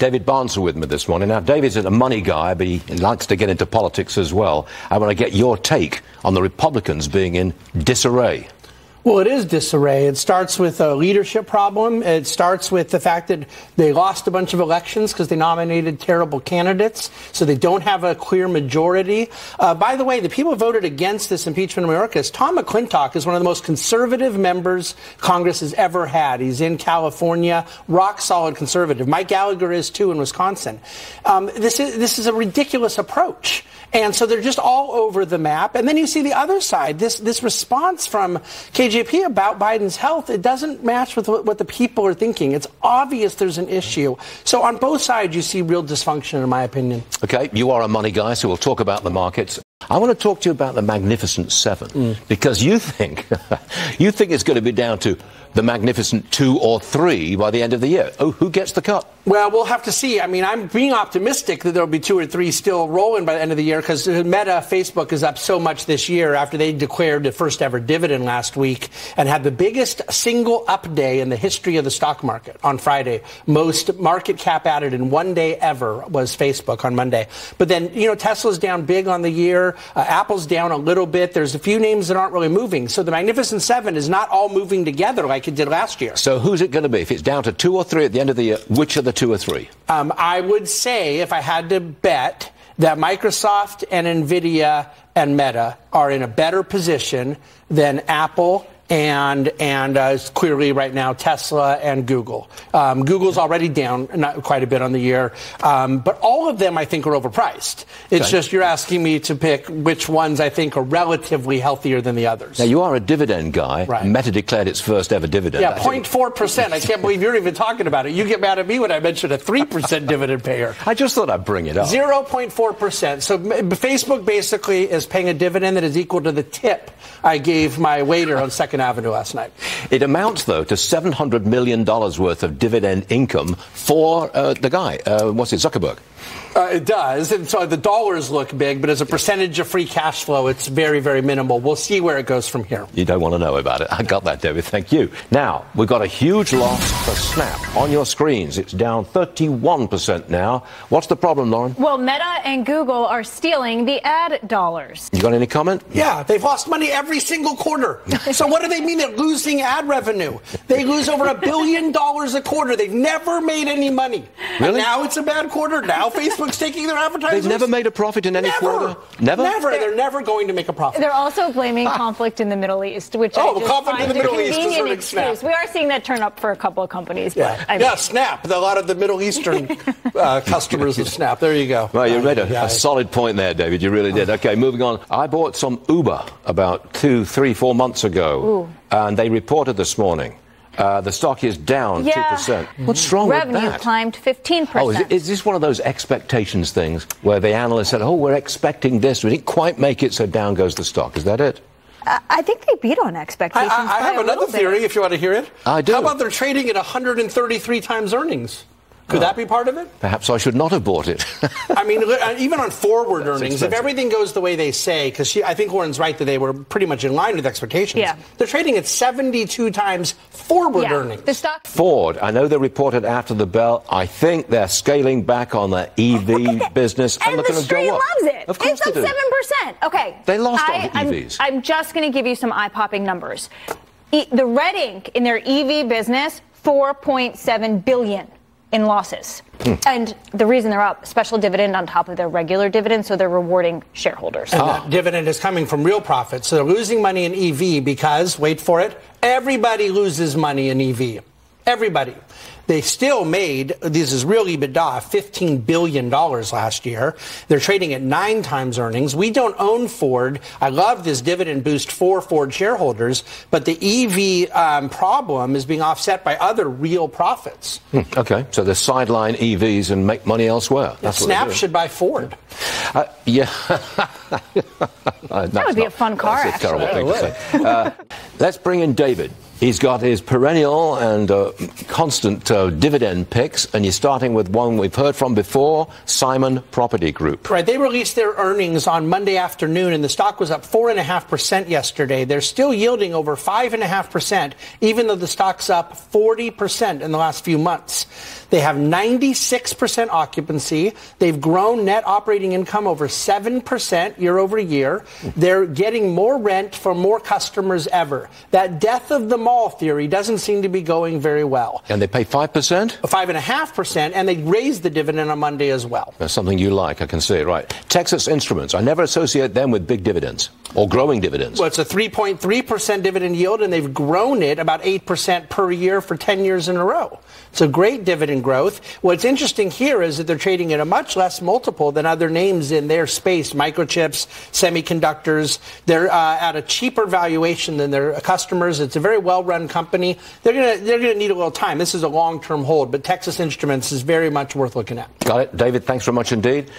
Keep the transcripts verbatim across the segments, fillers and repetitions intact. David Bahnsen with me this morning. Now, David's a money guy, but he likes to get into politics as well. I want to get your take on the Republicans being in disarray. Well, it is disarray. It starts with a leadership problem. It starts with the fact that they lost a bunch of elections because they nominated terrible candidates, so they don't have a clear majority. Uh, by the way, the people who voted against this impeachment of Mayorkas, Tom McClintock is one of the most conservative members Congress has ever had. He's in California, rock-solid conservative. Mike Gallagher is, too, in Wisconsin. Um, this is, this is a ridiculous approach. And so they're just all over the map. And then you see the other side, this this response from Katie G P about Biden's health. It doesn't match with what, what the people are thinking. It's obvious there's an issue. So on both sides, you see real dysfunction, in my opinion. Okay, you are a money guy, so we'll talk about the markets. I want to talk to you about the Magnificent seven, mm. because you think you think it's going to be down to the Magnificent two or three by the end of the year. Oh, who gets the cut? Well, we'll have to see. I mean, I'm being optimistic that there'll be two or three still rolling by the end of the year because Meta, Facebook, is up so much this year after they declared the first ever dividend last week and had the biggest single up day in the history of the stock market on Friday. Most market cap added in one day ever was Facebook on Monday. But then, you know, Tesla's down big on the year. Uh, Apple's down a little bit. There's a few names that aren't really moving. So the Magnificent Seven is not all moving together like it did last year. So who's it going to be? If it's down to two or three at the end of the year, which are the two or three? Um, I would say, if I had to bet, that Microsoft and Nvidia and Meta are in a better position than Apple and and uh, clearly right now Tesla and Google. Um, Google's already down not quite a bit on the year, um, but all of them I think are overpriced. It's okay. Just you're asking me to pick which ones I think are relatively healthier than the others. Now, you are a dividend guy. Right. Meta declared its first ever dividend. Yeah, zero point four percent. I can't believe you're even talking about it. You get mad at me when I mention a three percent dividend payer. I just thought I'd bring it up. zero point four percent. So Facebook basically is paying a dividend that is equal to the tip I gave my waiter on Second Avenue last night. It amounts, though, to seven hundred million dollars worth of dividend income for uh, the guy. Uh, what's it, Zuckerberg? Uh, it does. And so the dollars look big, but as a percentage of free cash flow, it's very, very minimal. We'll see where it goes from here. You don't want to know about it. I got that, David. Thank you. Now, we've got a huge loss for Snap on your screens. It's down thirty-one percent now. What's the problem, Lauren? Well, Meta and Google are stealing the ad dollars. You got any comment? Yeah, they've lost money every single quarter. So what do they mean they're losing ad revenue? They lose over a billion dollars a quarter. They've never made any money. Really? And now it's a bad quarter. Now Facebook's taking their advertisers. They've never made a profit in any never. quarter. Never. Never. They're, they're never going to make a profit. They're also blaming ah. conflict in the Middle East, which oh, I just conflict find in the Middle East is an excuse. We are seeing that turn up for a couple of companies. Yeah, but, I mean. yeah Snap. A lot of the Middle Eastern uh, customers of Snap. There you go. Well, you made a, yeah. a solid point there, David. You really did. Okay, moving on. I bought some Uber about two, three, four months ago, Ooh. and they reported this morning. Uh, the stock is down yeah. two percent. What's wrong Revenue with that? Revenue climbed fifteen percent. Oh, is, it, is this one of those expectations things where the analyst said, oh, we're expecting this, we didn't quite make it, so down goes the stock? Is that it? I think they beat on expectations. I, I, I have another theory, if you want to hear it. I do. How about they're trading at one hundred thirty-three times earnings? Could oh. that be part of it? Perhaps I should not have bought it. I mean, even on forward That's earnings, expensive. If everything goes the way they say, because I think Warren's right that they were pretty much in line with expectations. Yeah. They're trading at seventy-two times forward yeah. earnings. The stock- Ford, I know they reported after the bell. I think they're scaling back on their E V business. And, and look, the street go up. loves it. Of course it's they up seven percent. Okay. They lost I, on the E Vs. I'm, I'm just going to give you some eye-popping numbers. E- the red ink in their E V business, four point seven billion dollars. In losses. Hmm. And the reason they're up, special dividend on top of their regular dividend, so they're rewarding shareholders. And ah. that dividend is coming from real profits. So they're losing money in E V because, wait for it, everybody loses money in E V. Everybody. They still made, this is real EBITDA, fifteen billion dollars last year. They're trading at nine times earnings. We don't own Ford. I love this dividend boost for Ford shareholders, but the E V um, problem is being offset by other real profits. Hmm. Okay, so they sideline E Vs and make money elsewhere. That's what Snap should buy Ford. Uh, yeah. That would be a fun car, actually. That's a terrible thing to say. Uh, let's bring in David. He's got his perennial and uh, constant uh, dividend picks, and he's starting with one we've heard from before, Simon Property Group. Right. They released their earnings on Monday afternoon, and the stock was up four point five percent yesterday. They're still yielding over five point five percent, even though the stock's up forty percent in the last few months. They have ninety-six percent occupancy. They've grown net operating income over seven percent year over year. They're getting more rent from more customers ever. That death of the market theory doesn't seem to be going very well. And they pay five percent? five point five percent, and they raised the dividend on Monday as well. That's something you like, I can see, right. Texas Instruments, I never associate them with big dividends or growing dividends. Well, it's a three point three percent dividend yield, and they've grown it about eight percent per year for ten years in a row. So great dividend growth. What's interesting here is that they're trading at a much less multiple than other names in their space, microchips, semiconductors. They're uh, at a cheaper valuation than their customers. It's a very well run company. They're going to they're going to need a little time. This is a long-term hold, but Texas Instruments is very much worth looking at. Got it. David, thanks very much indeed.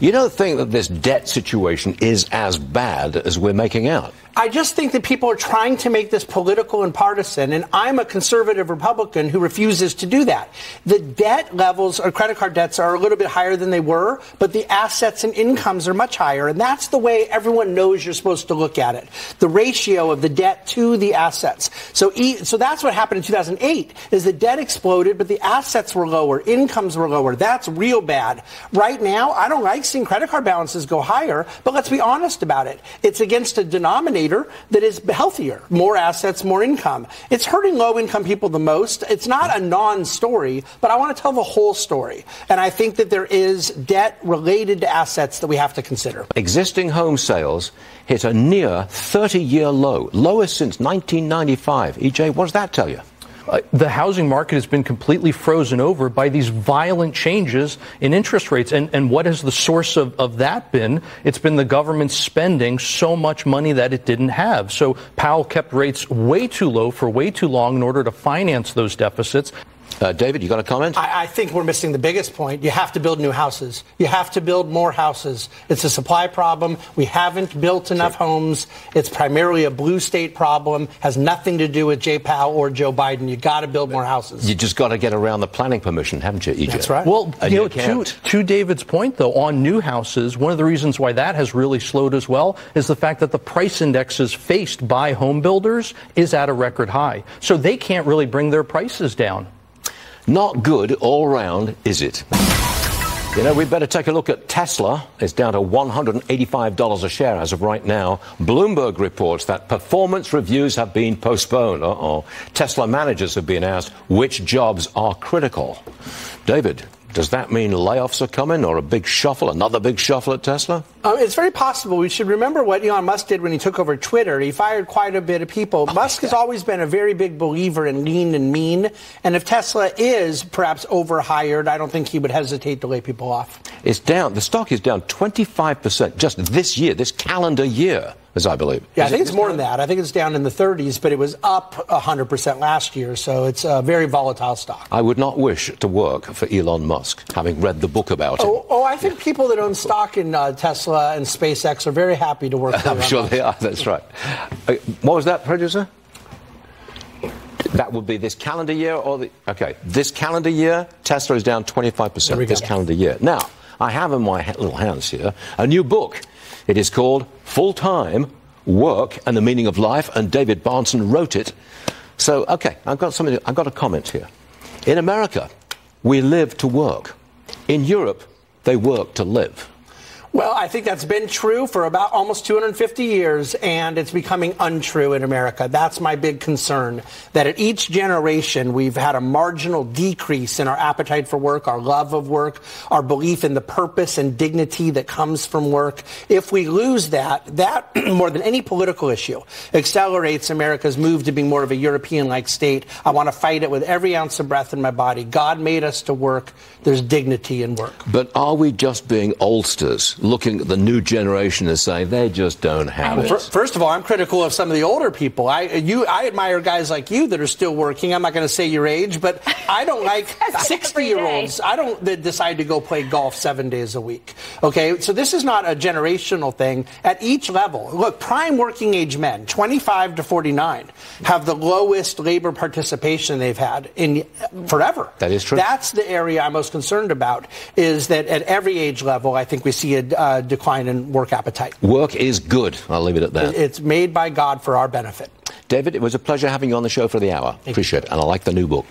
You don't think that this debt situation is as bad as we're making out? I just think that people are trying to make this political and partisan, and I'm a conservative Republican who refuses to do that. The debt levels, or credit card debts, are a little bit higher than they were, but the assets and incomes are much higher, and that's the way everyone knows you're supposed to look at it, the ratio of the debt to the assets. So so that's what happened in two thousand eight, is the debt exploded, but the assets were lower, incomes were lower. That's real bad. Right now, I don't like seeing credit card balances go higher, but let's be honest about it. It's against a denominator that is healthier, more assets, more income. It's hurting low-income people the most. It's not a non-story, but I want to tell the whole story. And I think that there is debt related to assets that we have to consider. Existing home sales hit a near thirty-year low, lowest since nineteen ninety-five. E J, what does that tell you? Uh, the housing market has been completely frozen over by these violent changes in interest rates. And, and what has the source of, of that been? It's been the government spending so much money that it didn't have. So Powell kept rates way too low for way too long in order to finance those deficits. Uh, David, you got a comment? I, I think we're missing the biggest point. You have to build new houses. You have to build more houses. It's a supply problem. We haven't built enough sure. homes. It's primarily a blue state problem. Has nothing to do with Jay Powell or Joe Biden. You got to build more houses. You just got to get around the planning permission, haven't you, E J? That's right. Well, you, you know, to, to David's point, though, on new houses, one of the reasons why that has really slowed as well is the fact that the price indexes faced by home builders is at a record high. So they can't really bring their prices down. Not good all round, is it? You know, we'd better take a look at Tesla. It's down to one hundred eighty-five dollars a share as of right now. Bloomberg reports that performance reviews have been postponed. Uh-oh. Tesla managers have been asked which jobs are critical. David, does that mean layoffs are coming or a big shuffle, another big shuffle at Tesla? Um, it's very possible. We should remember what Elon Musk did when he took over Twitter. He fired quite a bit of people. Oh, Musk has always been a very big believer in lean and mean. And if Tesla is perhaps overhired, I don't think he would hesitate to lay people off. It's down. The stock is down twenty-five percent just this year, this calendar year, as I believe. Yeah, is I think it, it's more than that. I think it's down in the thirties, but it was up one hundred percent last year. So it's a very volatile stock. I would not wish to work for Elon Musk, having read the book about it. Oh, oh, I think yeah. people that own stock in uh, Tesla and SpaceX are very happy to work with them. I'm sure they are. That's right. Uh, what was that, producer? That would be this calendar year or the... Okay, this calendar year, Tesla is down twenty-five percent this calendar year. Now, I have in my little hands here a new book. It is called Full-Time Work and the Meaning of Life, and David Bahnsen wrote it. So, okay, I've got something. I've got a comment here. In America, we live to work. In Europe, they work to live. Well, I think that's been true for about almost two hundred fifty years, and it's becoming untrue in America. That's my big concern, that at each generation, we've had a marginal decrease in our appetite for work, our love of work, our belief in the purpose and dignity that comes from work. If we lose that, that, more than any political issue, accelerates America's move to being more of a European-like state. I want to fight it with every ounce of breath in my body. God made us to work. There's dignity in work. But are we just being oldsters? looking at the new generation and saying they just don't have it. First of all, I'm critical of some of the older people. I you I admire guys like you that are still working. I'm not going to say your age, but I don't like sixty year olds. I don't that decide to go play golf seven days a week. Okay, so this is not a generational thing. At each level, look, prime working age men, twenty-five to forty-nine, have the lowest labor participation they've had in forever. That is true. That's the area I'm most concerned about, is that at every age level, I think we see a uh, decline in work appetite. Work is good. I'll leave it at that. It's made by God for our benefit. David, it was a pleasure having you on the show for the hour. Thank Appreciate you. It. And I like the new book.